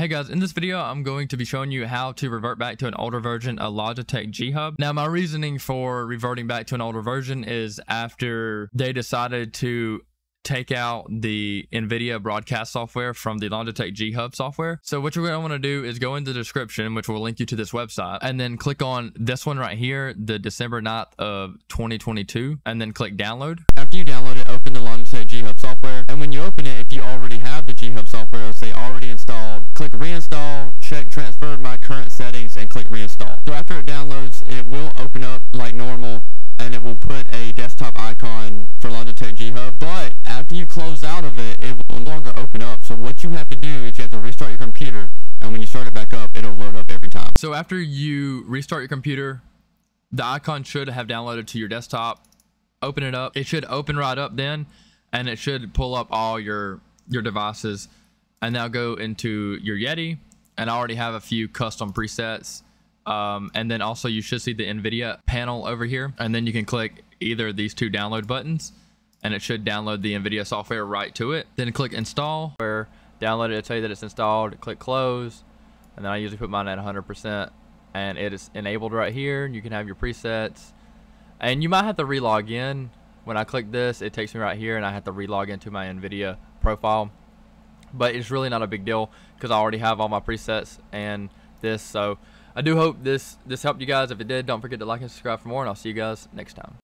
Hey guys, in this video I'm going to be showing you how to revert back to an older version of Logitech G HUB. Now my reasoning for reverting back to an older version is after they decided to take out the NVIDIA Broadcast software from the Logitech G HUB software. So what you're going to want to do is go in the description, which will link you to this website, and then click on this one right here, the December 9th of 2022, and then click download. After you download it, open the Logitech G HUB software, and when you open it, if you already have the G HUB software, it'll say already installed. Click reinstall, check transfer my current settings, and click reinstall. So after it downloads, it will open up like normal, and it will put a desktop icon for Logitech G HUB, but after you close out of it, it will no longer open up. So what you have to do is you have to restart your computer, and when you start it back up, it'll load up every time. So after you restart your computer, the icon should have downloaded to your desktop. Open it up. It should open right up then, and it should pull up all your devices. And now go into your Yeti, and I already have a few custom presets. And then also you should see the NVIDIA panel over here, and then you can click either of these two download buttons, and it should download the NVIDIA software right to it. Then click install, where download it, it'll tell you that it's installed. Click close, and then I usually put mine at 100%, and it is enabled right here. You can have your presets, and you might have to relog in. When I click this, it takes me right here, and I have to relog into my NVIDIA profile, but it's really not a big deal because I already have all my presets and this. So I do hope this helped you guys. If it did, don't forget to like and subscribe for more, and I'll see you guys next time.